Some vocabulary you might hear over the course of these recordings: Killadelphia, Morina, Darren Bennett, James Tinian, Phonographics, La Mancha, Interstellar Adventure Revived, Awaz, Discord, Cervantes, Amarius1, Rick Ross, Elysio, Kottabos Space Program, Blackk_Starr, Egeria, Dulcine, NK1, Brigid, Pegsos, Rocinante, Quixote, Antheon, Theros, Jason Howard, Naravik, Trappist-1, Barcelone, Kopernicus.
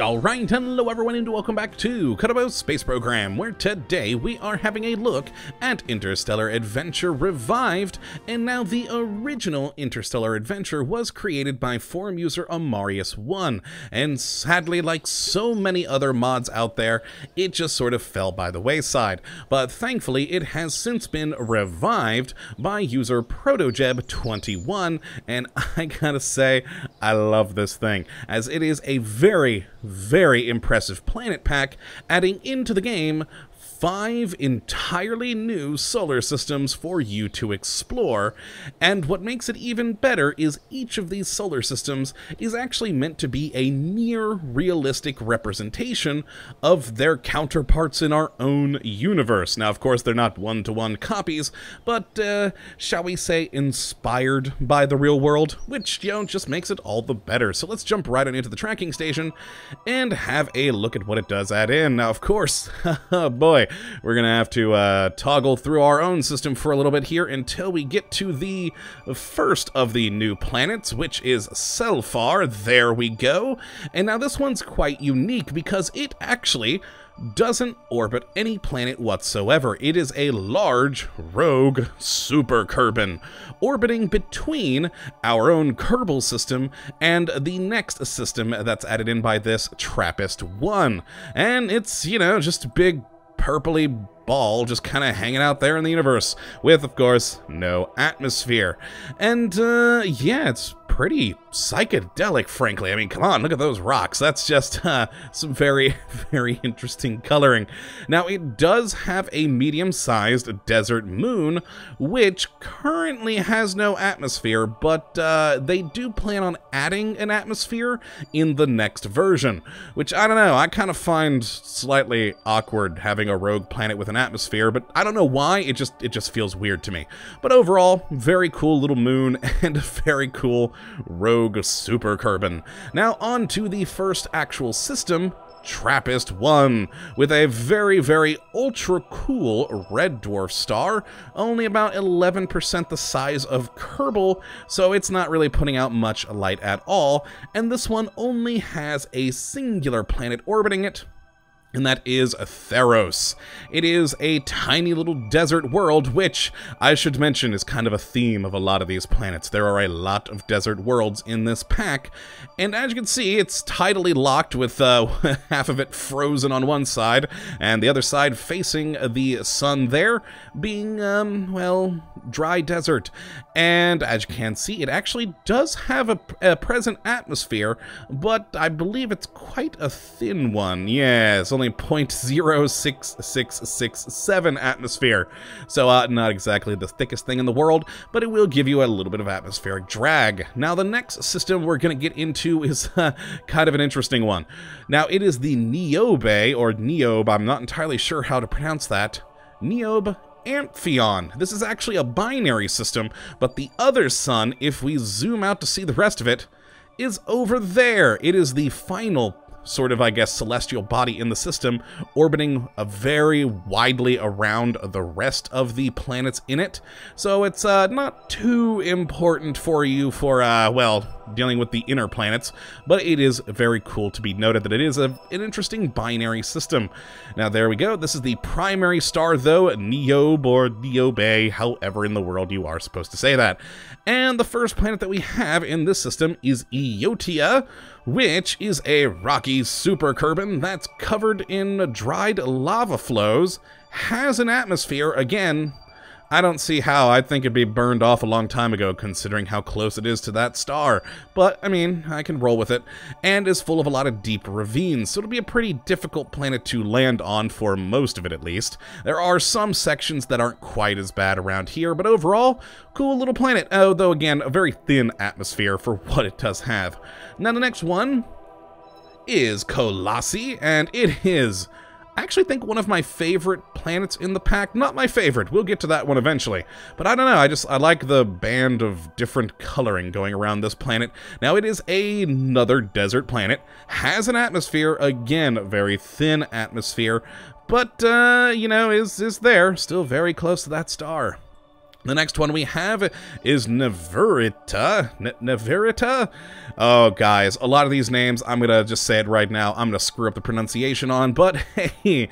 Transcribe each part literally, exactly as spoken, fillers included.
Alright, hello everyone and welcome back to Kottabos Space Program, where today we are having a look at Interstellar Adventure Revived. And now, the original Interstellar Adventure was created by forum user Amarius one, and sadly, like so many other mods out there, it just sort of fell by the wayside. But thankfully, it has since been revived by user ProtoJeb twenty-one, and I gotta say, I love this thing, as it is a very very impressive planet pack, adding into the game five entirely new solar systems for you to explore. And what makes it even better is each of these solar systems is actually meant to be a near realistic representation of their counterparts in our own universe. Now, of course, they're not one-to-one copies, but uh, shall we say inspired by the real world, which, you know, just makes it all the better. So let's jump right on into the tracking station and have a look at what it does add in. Now, of course, boy, we're gonna have to uh, toggle through our own system for a little bit here until we get to the first of the new planets, which is Selfar. There we go. And now this one's quite unique because it actually doesn't orbit any planet whatsoever. It is a large rogue superkerbin orbiting between our own Kerbal system and the next system that's added in by this Trappist one. And it's, you know, just a big purpley ball just kind of hanging out there in the universe with, of course, no atmosphere. And uh, yeah, it's pretty psychedelic, frankly. I mean, come on, look at those rocks. That's just uh, some very, very interesting coloring. Now, it does have a medium-sized desert moon, which currently has no atmosphere, but uh, they do plan on adding an atmosphere in the next version, which, I don't know, I kind of find slightly awkward having a rogue planet with an atmosphere, but I don't know why, it just, it just feels weird to me. But overall, very cool little moon and a very cool rogue superkerbin. Now on to the first actual system, Trappist one, with a very, very ultra-cool red dwarf star, only about eleven percent the size of Kerbal, so it's not really putting out much light at all, and this one only has a singular planet orbiting it, and that is Theros. It is a tiny little desert world, which I should mention is kind of a theme of a lot of these planets. There are a lot of desert worlds in this pack, and as you can see, it's tidally locked with uh, half of it frozen on one side, and the other side facing the sun there, being, um, well, dry desert. And as you can see, it actually does have a, a present atmosphere, but I believe it's quite a thin one. Yeah, it's only zero point zero six six six seven atmosphere, so uh, not exactly the thickest thing in the world, but it will give you a little bit of atmospheric drag. Now the next system we're going to get into is uh, kind of an interesting one. Now it is the Niobe, or Niobe, I'm not entirely sure how to pronounce that, Niobe Amphion. This is actually a binary system, but the other sun, if we zoom out to see the rest of it, is over there. It is the final sort of, I guess, celestial body in the system, orbiting a very widely around the rest of the planets in it. So it's uh, not too important for you for, uh, well, dealing with the inner planets, but it is very cool to be noted that it is a, an interesting binary system. Now there we go. This is the primary star, though, Niobe or Niobe, however in the world you are supposed to say that. And the first planet that we have in this system is Eotia, which is a rocky superkerbin that's covered in dried lava flows, has an atmosphere. Again, I don't see how. I think it'd be burned off a long time ago considering how close it is to that star. But, I mean, I can roll with it. And is full of a lot of deep ravines, so it'll be a pretty difficult planet to land on for most of it, at least. There are some sections that aren't quite as bad around here, but overall, cool little planet. Although, again, a very thin atmosphere for what it does have. Now, the next one is Colossi, and it is, I actually think, one of my favorite planets in the pack. Not my favorite, we'll get to that one eventually. But I don't know, I just, I like the band of different coloring going around this planet. Now it is another desert planet, has an atmosphere, again, a very thin atmosphere, but, uh, you know, is, is there, still very close to that star. The next one we have is Neverita. Ne Neverita? Oh, guys, a lot of these names, I'm going to just say it right now. I'm going to screw up the pronunciation on, but hey,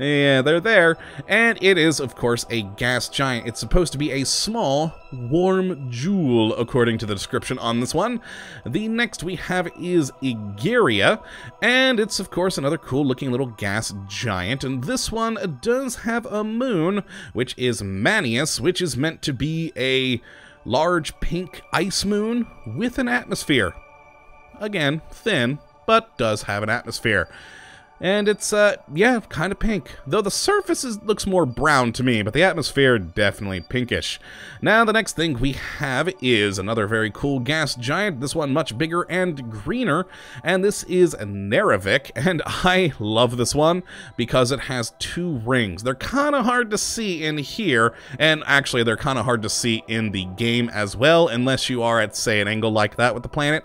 yeah, they're there. And it is, of course, a gas giant. It's supposed to be a small, warm jewel, according to the description on this one. The next we have is Egeria, and it's, of course, another cool-looking little gas giant. And this one does have a moon, which is Manius, which is meant to be a large pink ice moon with an atmosphere. Again, thin, but does have an atmosphere. And it's, uh, yeah, kind of pink. Though the surface is, looks more brown to me, but the atmosphere definitely pinkish. Now, the next thing we have is another very cool gas giant. This one much bigger and greener. And this is Naravik. And I love this one because it has two rings. They're kind of hard to see in here. And actually, they're kind of hard to see in the game as well, unless you are at, say, an angle like that with the planet.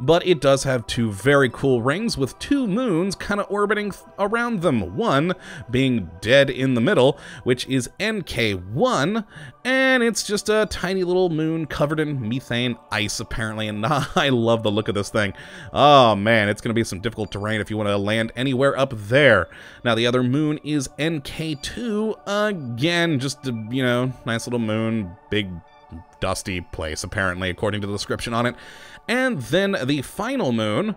But it does have two very cool rings with two moons kind of orbiting around them, one being dead in the middle, which is N K one, and it's just a tiny little moon covered in methane ice, apparently, and I love the look of this thing. Oh, man, it's going to be some difficult terrain if you want to land anywhere up there. Now, the other moon is N K two, again, just, a, you know, nice little moon, big dusty place, apparently, according to the description on it. And then the final moon,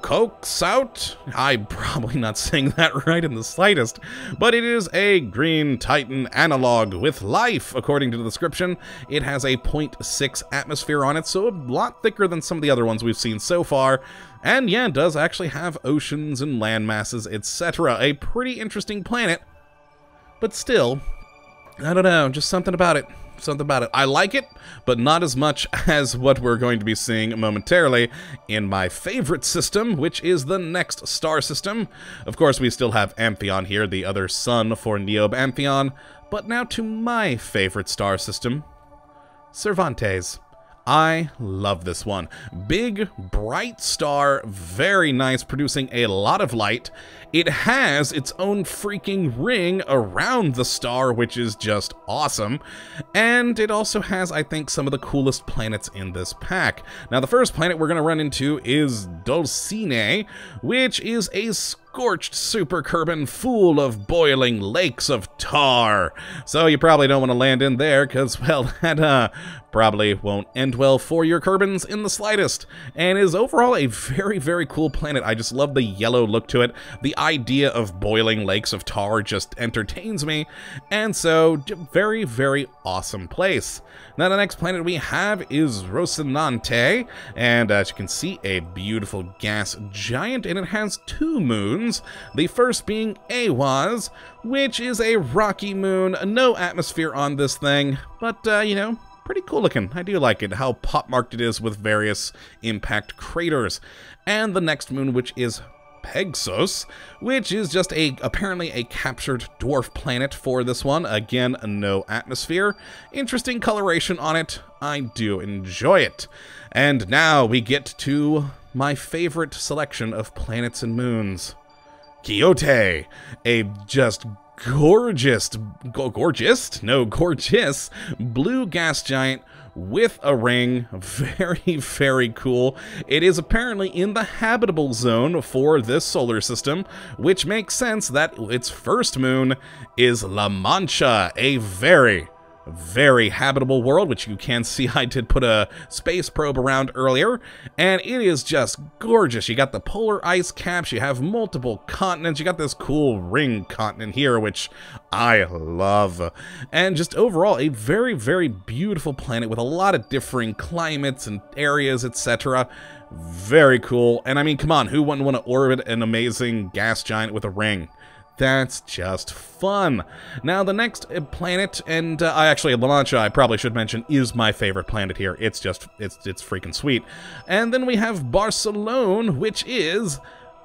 Cokes out? I'm probably not saying that right in the slightest, but it is a green Titan analog with life, according to the description. It has a zero point six atmosphere on it, so a lot thicker than some of the other ones we've seen so far. And yeah, it does actually have oceans and land masses, et cetera. A pretty interesting planet, but still, I don't know, just something about it. Something about it. I like it, but not as much as what we're going to be seeing momentarily in my favorite system, which is the next star system. Of course, we still have Antheon here, the other sun for Niobe Amphion, but now to my favorite star system, Cervantes. I love this one. Big, bright star, very nice, producing a lot of light. It has its own freaking ring around the star, which is just awesome. And it also has, I think, some of the coolest planets in this pack. Now, the first planet we're going to run into is Dulcine, which is a scorched supercarbon full of boiling lakes of tar. So you probably don't want to land in there because, well, that uh, probably won't end well for your carbons in the slightest. And is overall a very, very cool planet. I just love the yellow look to it. The idea of boiling lakes of tar just entertains me. And so, very, very awesome place. Now, the next planet we have is Rocinante. And as you can see, a beautiful gas giant. And it has two moons. The first being Awaz, which is a rocky moon, no atmosphere on this thing, but, uh, you know, pretty cool looking. I do like it, how pop-marked it is with various impact craters. And the next moon, which is Pegsos, which is just a apparently a captured dwarf planet for this one. Again, no atmosphere. Interesting coloration on it. I do enjoy it. And now we get to my favorite selection of planets and moons. Quixote, a just gorgeous, go gorgeous, no, gorgeous blue gas giant with a ring. Very, very cool. It is apparently in the habitable zone for this solar system, which makes sense that its first moon is La Mancha, a very, very habitable world, which you can see I did put a space probe around earlier, and it is just gorgeous. You got the polar ice caps, you have multiple continents, you got this cool ring continent here, which I love. And just overall, a very, very beautiful planet with a lot of differing climates and areas, et cetera. Very cool, and I mean, come on, who wouldn't want to orbit an amazing gas giant with a ring? That's just fun. Now, the next planet, and uh, I actually, La Mancha, I probably should mention, is my favorite planet here. It's just, it's, it's freaking sweet. And then we have Barcelone, which is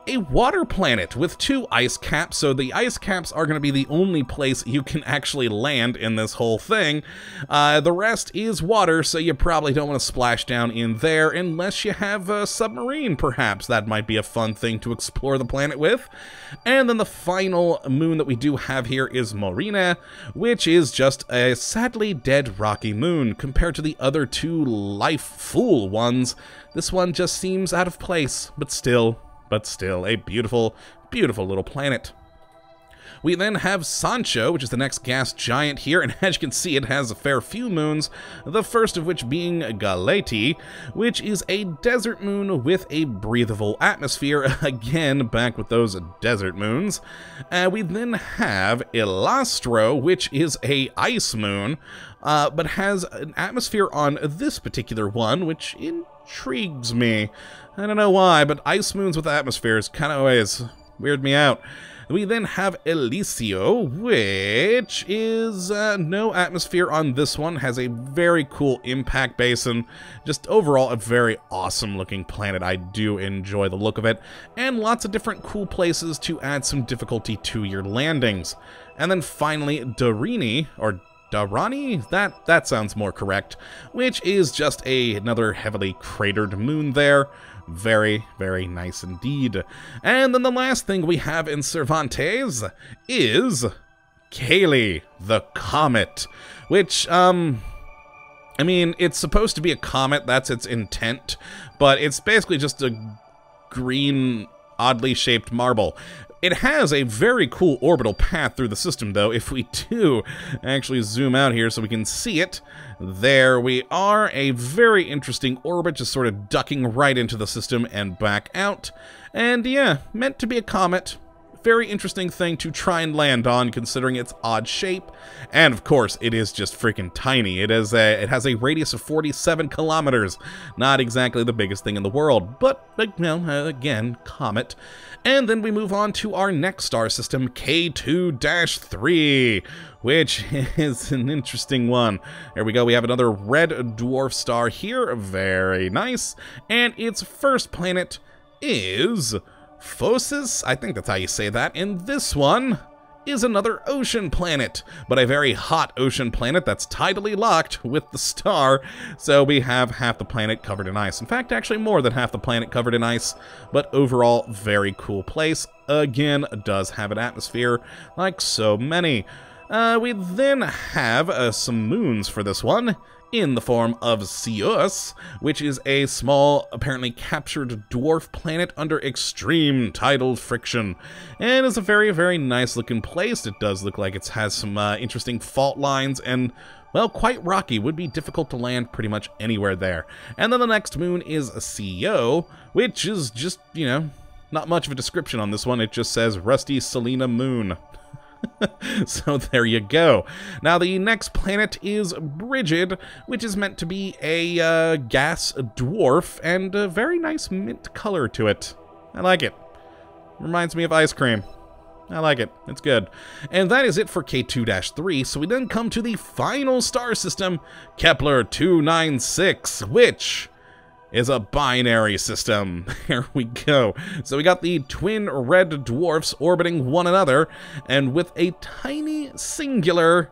a water planet with two ice caps, so the ice caps are going to be the only place you can actually land in this whole thing. Uh, the rest is water, so you probably don't want to splash down in there unless you have a submarine, perhaps. That might be a fun thing to explore the planet with. And then the final moon that we do have here is Morina, which is just a sadly dead rocky moon compared to the other two life-full ones. This one just seems out of place, but still... But still, a beautiful, beautiful little planet. We then have Sancho, which is the next gas giant here, and as you can see, it has a fair few moons, the first of which being Galeti, which is a desert moon with a breathable atmosphere, again, back with those desert moons. Uh, we then have Elastro, which is a ice moon, uh, but has an atmosphere on this particular one, which intrigues me. I don't know why, but ice moons with atmospheres kind of always weird me out. We then have Elysio, which is uh, no atmosphere on this one, has a very cool impact basin. Just overall, a very awesome looking planet. I do enjoy the look of it, and lots of different cool places to add some difficulty to your landings. And then finally, Darani, or Darani? That, that sounds more correct, which is just a, another heavily cratered moon there. Very, very nice indeed. And then the last thing we have in Cervantes is Kaylee the Comet, which, um, I mean, it's supposed to be a comet, that's its intent, but it's basically just a green, oddly shaped marble. It has a very cool orbital path through the system, though. If we do actually zoom out here so we can see it, there we are. A very interesting orbit, just sort of ducking right into the system and back out. And yeah, meant to be a comet. Very interesting thing to try and land on, considering its odd shape. And of course, it is just freaking tiny. It is a, it has a radius of forty-seven kilometers. Not exactly the biggest thing in the world, but, you know, again, comet. And then we move on to our next star system, K two dash three, which is an interesting one. There we go. We have another red dwarf star here. Very nice. And its first planet is... Phocis, I think that's how you say that, and this one is another ocean planet, but a very hot ocean planet that's tidally locked with the star, so we have half the planet covered in ice. In fact, actually more than half the planet covered in ice, but overall, very cool place. Again, does have an atmosphere like so many. Uh, we then have uh, some moons for this one, in the form of Ceus, which is a small, apparently captured dwarf planet under extreme tidal friction. And it's a very, very nice looking place. It does look like it has some uh, interesting fault lines and, well, quite rocky. Would be difficult to land pretty much anywhere there. And then the next moon is Scio, which is just, you know, not much of a description on this one. It just says Rusty Selena Moon. So there you go. Now the next planet is Brigid, which is meant to be a uh, gas dwarf, and a very nice mint color to it. I like it. Reminds me of ice cream. I like it. It's good. And that is it for K two dash three, so we then come to the final star system, Kepler two ninety-six, which... is a binary system. Here we go. So we got the twin red dwarfs orbiting one another, and with a tiny singular,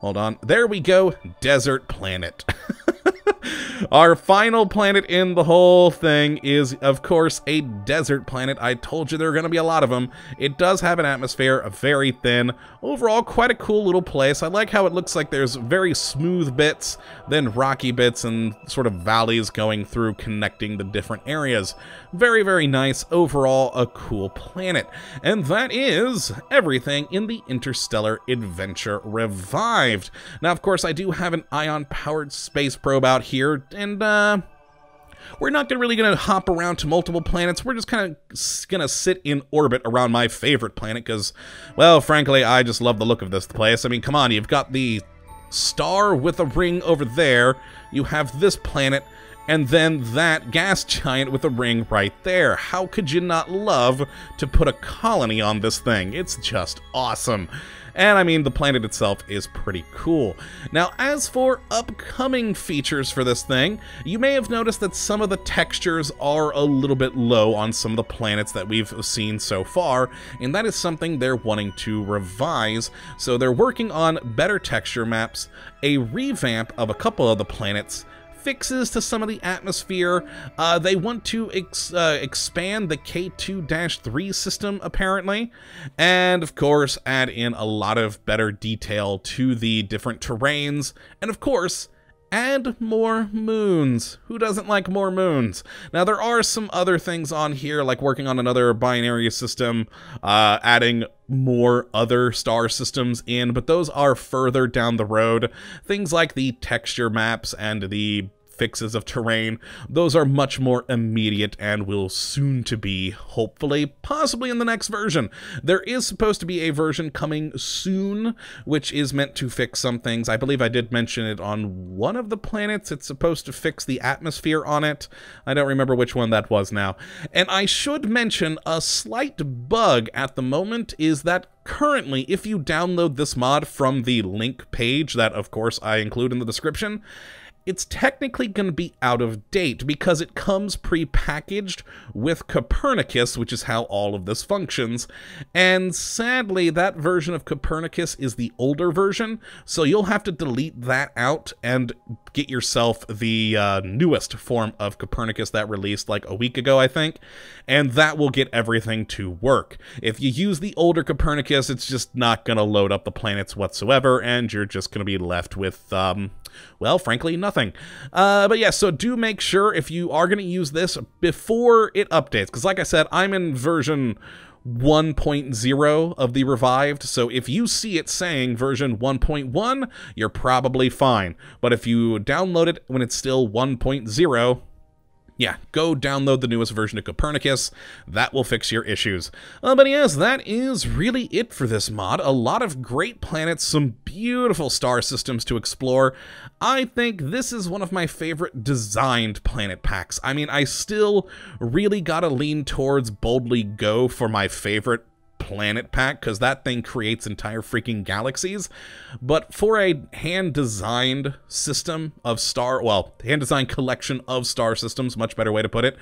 hold on, there we go, desert planet. Our final planet in the whole thing is, of course, a desert planet. I told you there are going to be a lot of them. It does have an atmosphere, very thin. Overall, quite a cool little place. I like how it looks like there's very smooth bits, then rocky bits, and sort of valleys going through, connecting the different areas. Very, very nice. Overall, a cool planet. And that is everything in the Interstellar Adventure Revived. Now, of course, I do have an ion-powered space probe out here, and uh, we're not gonna really gonna hop around to multiple planets. We're just kind of gonna sit in orbit around my favorite planet because, well, frankly, I just love the look of this place. I mean, come on, you've got the star with a ring over there. You have this planet, And then that gas giant with a ring right there. How could you not love to put a colony on this thing? It's just awesome. And I mean, the planet itself is pretty cool. Now, as for upcoming features for this thing, you may have noticed that some of the textures are a little bit low on some of the planets that we've seen so far, and that is something they're wanting to revise. So they're working on better texture maps, a revamp of a couple of the planets, fixes to some of the atmosphere. Uh, they want to ex uh, expand the K two three system, apparently, and of course add in a lot of better detail to the different terrains, and of course add more moons. Who doesn't like more moons? Now, there are some other things on here, like working on another binary system, uh, adding more other star systems in, but those are further down the road. Things like the texture maps and the fixes of terrain, those are much more immediate and will soon to be, hopefully, possibly in the next version. There is supposed to be a version coming soon, which is meant to fix some things. I believe I did mention it on one of the planets. It's supposed to fix the atmosphere on it. I don't remember which one that was now. And I should mention a slight bug at the moment is that currently, if you download this mod from the link page that, of course, I include in the description, it's technically going to be out of date because it comes pre-packaged with Kopernicus, which is how all of this functions. And sadly, that version of Kopernicus is the older version, so you'll have to delete that out and get yourself the uh, newest form of Kopernicus that released like a week ago, I think, and that will get everything to work. If you use the older Kopernicus, it's just not going to load up the planets whatsoever, and you're just going to be left with, um, well, frankly, nothing. Nothing. Uh, but yeah, so do make sure if you are going to use this before it updates, because like I said, I'm in version one point zero of the Revived, so if you see it saying version one point one, you're probably fine. But if you download it when it's still one point zero, yeah, go download the newest version of Kopernicus. That will fix your issues. Uh, but yes, that is really it for this mod. A lot of great planets, some beautiful star systems to explore. I think this is one of my favorite designed planet packs. I mean, I still really gotta lean towards Boldly Go for my favorite planet pack, because that thing creates entire freaking galaxies. But for a hand-designed system of star, well, hand-designed collection of star systems, much better way to put it,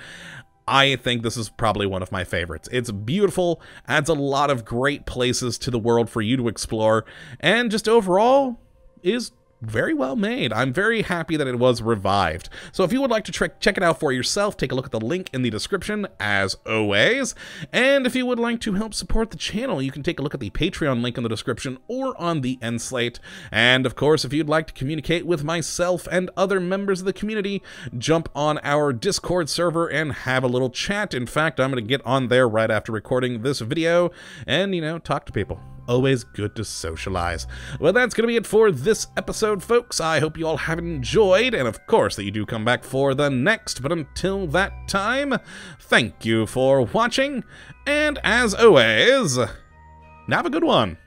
I think this is probably one of my favorites. It's beautiful, adds a lot of great places to the world for you to explore, and just overall is very well made. I'm very happy that it was revived. So if you would like to check it out for yourself, take a look at the link in the description, as always. And if you would like to help support the channel, you can take a look at the Patreon link in the description or on the end slate. And of course, if you'd like to communicate with myself and other members of the community, jump on our Discord server and have a little chat. In fact, I'm going to get on there right after recording this video and, you know, talk to people. Always good to socialize. Well, that's going to be it for this episode, folks. I hope you all have enjoyed, and of course that you do come back for the next. But until that time, thank you for watching, and as always, have a good one.